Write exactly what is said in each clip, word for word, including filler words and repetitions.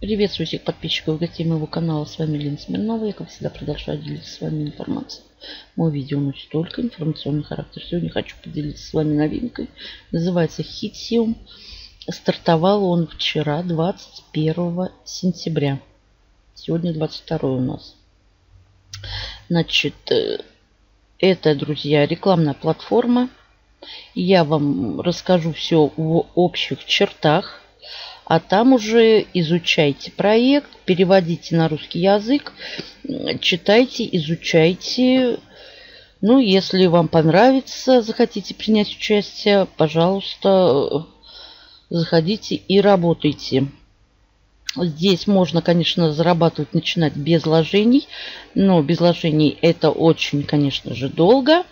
Приветствую всех подписчиков и гостей моего канала. С вами Елена Смирнова. Я, как всегда, продолжаю делиться с вами информацией. Мое видео носит только информационный характер. Сегодня хочу поделиться с вами новинкой. Называется Hitsium. Стартовал он вчера, двадцать первого сентября. Сегодня двадцать второе у нас. Значит, это, друзья, рекламная платформа. Я вам расскажу все в общих чертах. А там уже изучайте проект, переводите на русский язык, читайте, изучайте. Ну, если вам понравится, захотите принять участие, пожалуйста, заходите и работайте. Здесь можно, конечно, зарабатывать, начинать без вложений. Но без вложений это очень, конечно же, долго.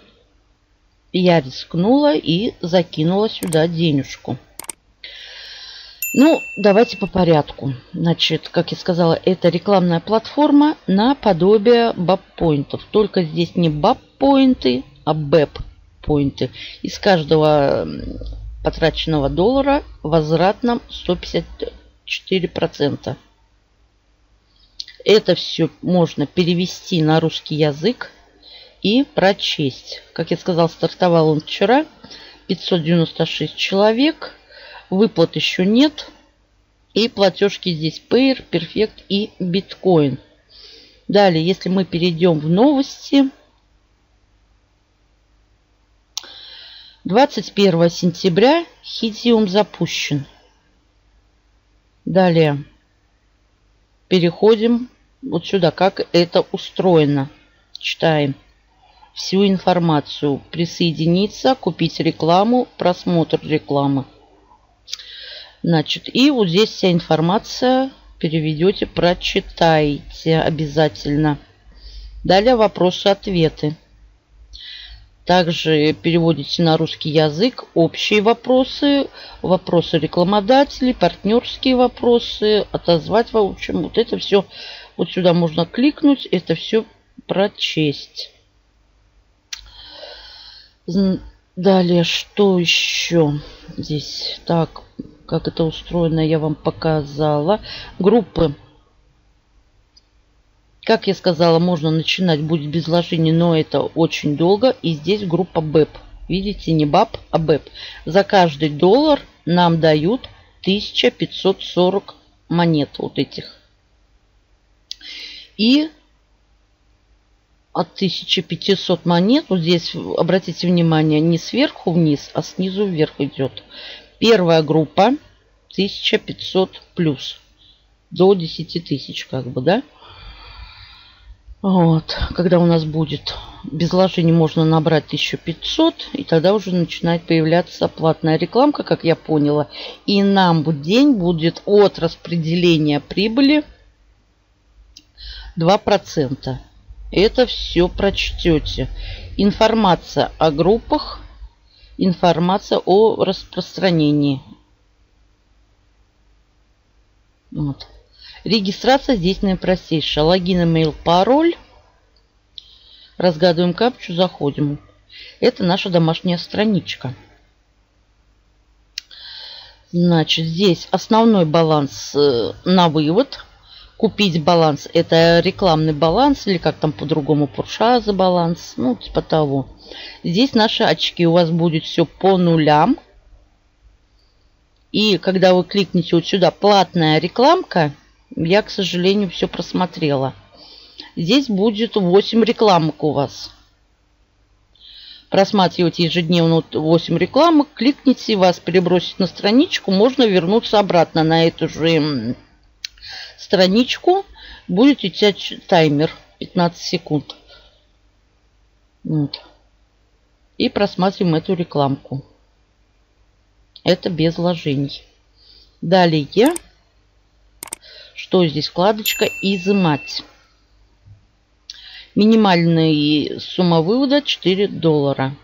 Я рискнула и закинула сюда денежку. Ну, давайте по порядку. Значит, как я сказала, это рекламная платформа наподобие бэп-поинтов. Только здесь не бэп-поинты, а бэп-поинты. Из каждого потраченного доллара возврат нам сто пятьдесят четыре процента. Это все можно перевести на русский язык и прочесть. Как я сказала, стартовал он вчера. пятьсот девяносто шесть человек. Выплат еще нет. И платежки здесь Payeer, Perfect и Bitcoin. Далее, если мы перейдем в новости. двадцать первого сентября Hitsium запущен. Далее переходим вот сюда, как это устроено. Читаем всю информацию. Присоединиться, купить рекламу, просмотр рекламы. Значит, и вот здесь вся информация. Переведете, прочитайте обязательно. Далее вопросы-ответы. Также переводите на русский язык общие вопросы, вопросы рекламодателей, партнерские вопросы, отозвать, в общем, вот это все. Вот сюда можно кликнуть, это все прочесть. Далее, что еще здесь? Так, как это устроено, я вам показала. Группы. Как я сказала, можно начинать будет без вложений, но это очень долго. И здесь группа бэп. Видите, не баб, а бэп. За каждый доллар нам дают тысяча пятьсот сорок монет вот этих. И от тысячи пятисот монет, вот здесь, обратите внимание, не сверху вниз, а снизу вверх идет. Первая группа тысяча пятьсот плюс. До десяти тысяч, как бы, да? Вот. Когда у нас будет без вложений, можно набрать тысячу пятьсот. И тогда уже начинает появляться платная рекламка, как я поняла. И нам в день будет от распределения прибыли два процента. Это все прочтете. Информация о группах. Информация о распространении. Вот. Регистрация здесь наипростейшая. Логин, имейл, пароль. Разгадываем капчу, заходим. Это наша домашняя страничка. Значит, здесь основной баланс на вывод. Купить баланс. Это рекламный баланс. Или как там по-другому. Пуршаза баланс. Ну, типа того. Здесь наши очки. У вас будет все по нулям. И когда вы кликните вот сюда «Платная рекламка», я, к сожалению, все просмотрела. Здесь будет восемь рекламок у вас. Просматривайте ежедневно восемь рекламок. Кликните, вас перебросит на страничку. Можно вернуться обратно на эту же страничку. Будет идти таймер пятнадцать секунд. Вот. И просматриваем эту рекламку. Это без вложений. Далее. Что здесь? Вкладочка «Изымать». Минимальная сумма вывода четыре доллара.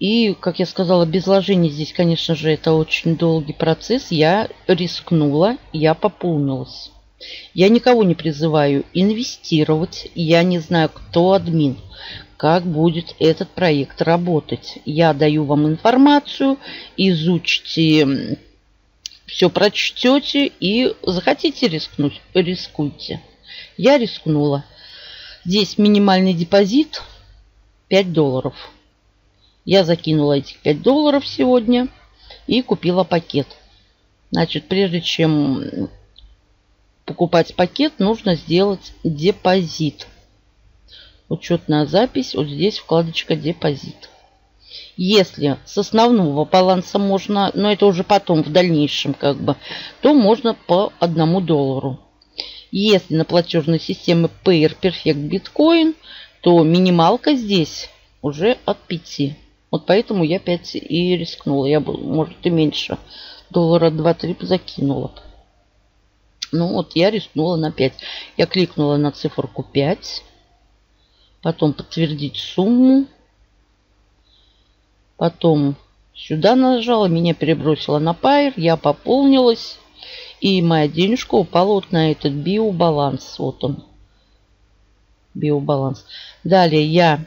И, как я сказала, без вложений здесь, конечно же, это очень долгий процесс. Я рискнула, я пополнилась. Я никого не призываю инвестировать. Я не знаю, кто админ, как будет этот проект работать. Я даю вам информацию, изучите, все прочтете и захотите рискнуть, рискуйте. Я рискнула. Здесь минимальный депозит пять долларов. Я закинула этих пять долларов сегодня и купила пакет. Значит, прежде чем покупать пакет, нужно сделать депозит. Учетная запись. Вот здесь вкладочка депозит. Если с основного баланса можно, но это уже потом, в дальнейшем как бы, то можно по одному доллару. Если на платежной системе Payeer, Perfect, Bitcoin, то минималка здесь уже от пяти. Вот поэтому я пять и рискнула. Я бы, может, и меньше, доллара два-три закинула. Ну вот я рискнула на пять. Я кликнула на циферку пять. Потом подтвердить сумму. Потом сюда нажала, меня перебросила на Payeer, я пополнилась. И моя денежка упала вот на этот биобаланс. Вот он. Биобаланс. Далее я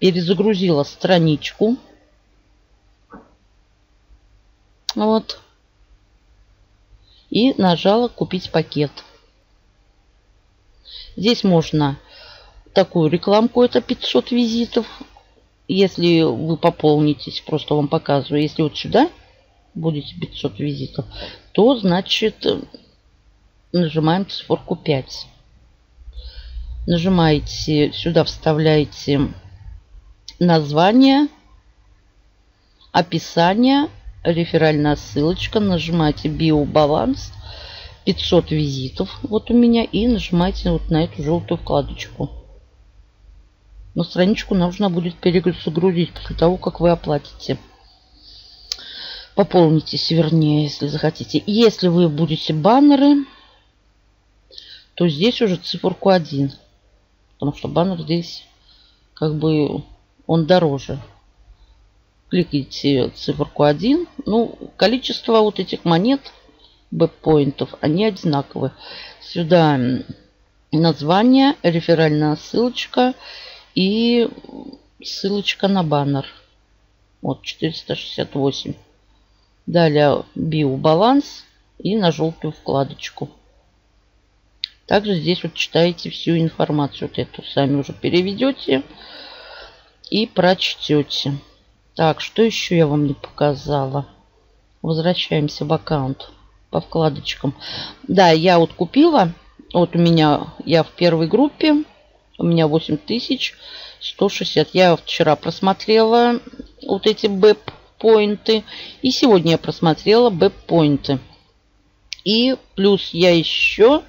перезагрузила страничку. Вот. И нажала «Купить пакет». Здесь можно такую рекламку, это пятьсот визитов. Если вы пополнитесь, просто вам показываю. Если вот сюда будете пятьсот визитов, то значит нажимаем циферку пять. Нажимаете сюда, вставляете название, описание, реферальная ссылочка, нажимаете биобаланс, пятьсот визитов вот у меня, и нажимаете вот на эту желтую вкладочку. Но страничку нужно будет перезагрузить после того, как вы оплатите. Пополнитесь, вернее, если захотите. Если вы будете баннеры, то здесь уже циферку один. Потому что баннер здесь, как бы, он дороже. Кликните циферку один. Ну, количество вот этих монет, бэкпоинтов, они одинаковые. Сюда название, реферальная ссылочка и ссылочка на баннер. Вот, четыреста шестьдесят восемь. Далее биобаланс и на желтую вкладочку. Также здесь вот читаете всю информацию. Вот эту сами уже переведете и прочтете. Так, что еще я вам не показала? Возвращаемся в аккаунт по вкладочкам. Да, я вот купила. Вот у меня, я в первой группе. У меня восемь тысяч сто шестьдесят. Я вчера просмотрела вот эти бэп. Поинты. И сегодня я просмотрела бэп-поинты. И плюс я еще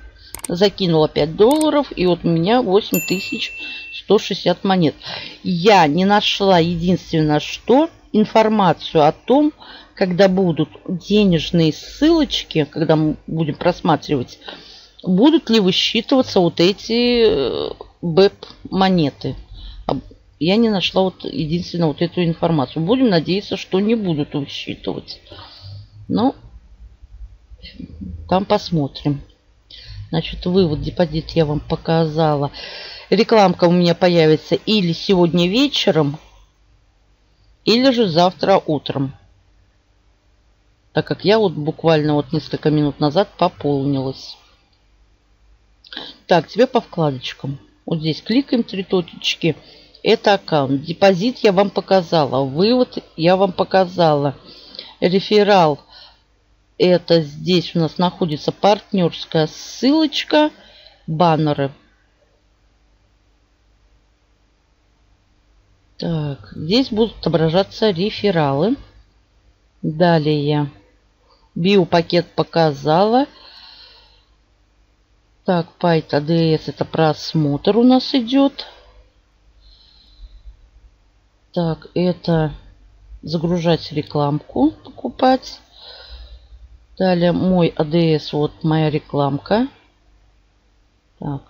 закинула пять долларов. И вот у меня восемь тысяч сто шестьдесят монет. Я не нашла единственное, что информацию о том, когда будут денежные ссылочки, когда мы будем просматривать, будут ли высчитываться вот эти бэп-монеты. Я не нашла вот единственно вот эту информацию. Будем надеяться, что не будут учитывать. Но там посмотрим. Значит, вывод, депозит я вам показала. Рекламка у меня появится или сегодня вечером, или же завтра утром. Так как я вот буквально вот несколько минут назад пополнилась. Так, тебе по вкладочкам. Вот здесь кликаем, три точечки. Это аккаунт. Депозит я вам показала. Вывод я вам показала. Реферал. Это здесь у нас находится партнерская ссылочка. Баннеры. Так. Здесь будут отображаться рефералы. Далее. Биопакет показала. Так. Пайт эй ди эс. Это просмотр у нас идет. Так, это загружать рекламку, покупать. Далее мой эй ди эс, вот моя рекламка. Так.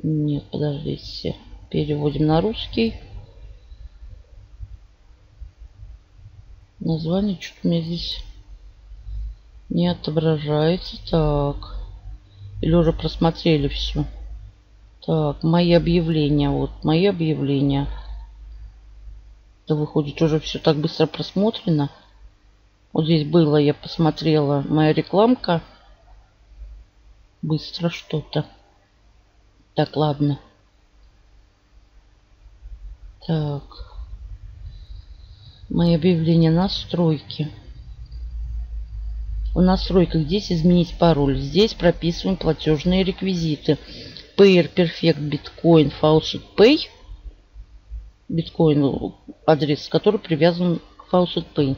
Нет, подождите. Переводим на русский. Название что-то у меня здесь Не отображается. Так. Или уже просмотрели все? Так, мои объявления. Вот, мои объявления. Это выходит уже все так быстро просмотрено. Вот здесь было, я посмотрела, моя рекламка. Быстро что-то. Так, ладно. Так. Мои объявления, настройки. В настройках здесь изменить пароль. Здесь прописываем платежные реквизиты. Payeer, Perfect, Bitcoin, FaucetPay. Bitcoin адрес, который привязан к FaucetPay.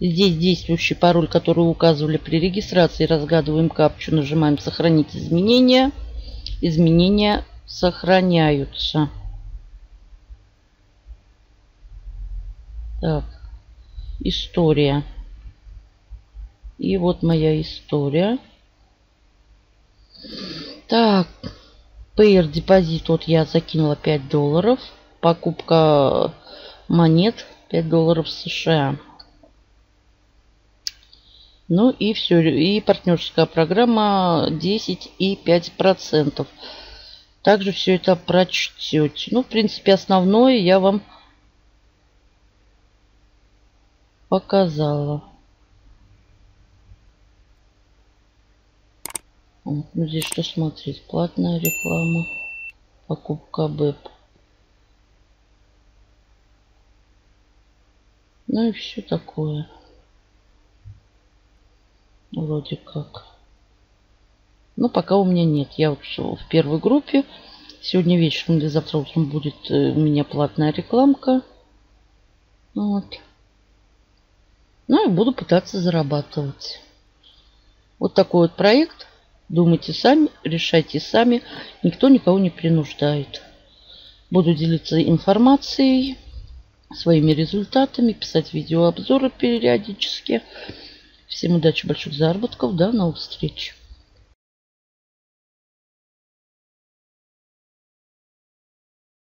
Здесь действующий пароль, который указывали при регистрации. Разгадываем капчу, нажимаем «Сохранить изменения». Изменения сохраняются. Так. История. И вот моя история. Так. Payeer депозит. Вот я закинула пять долларов. Покупка монет пять долларов США. Ну и все. И партнерская программа десять и пять процентов. Также все это прочтете. Ну, в принципе, основное я вам показала. Вот, ну, здесь что смотреть? Платная реклама. Покупка БЭП. Ну и все такое. Вроде как. Но пока у меня нет. Я вот в первой группе. Сегодня вечером или завтра утром будет у меня платная рекламка. Вот. Ну и буду пытаться зарабатывать. Вот такой вот проект. Думайте сами, решайте сами. Никто никого не принуждает. Буду делиться информацией, своими результатами, писать видеообзоры периодически. Всем удачи, больших заработков. До новых встреч.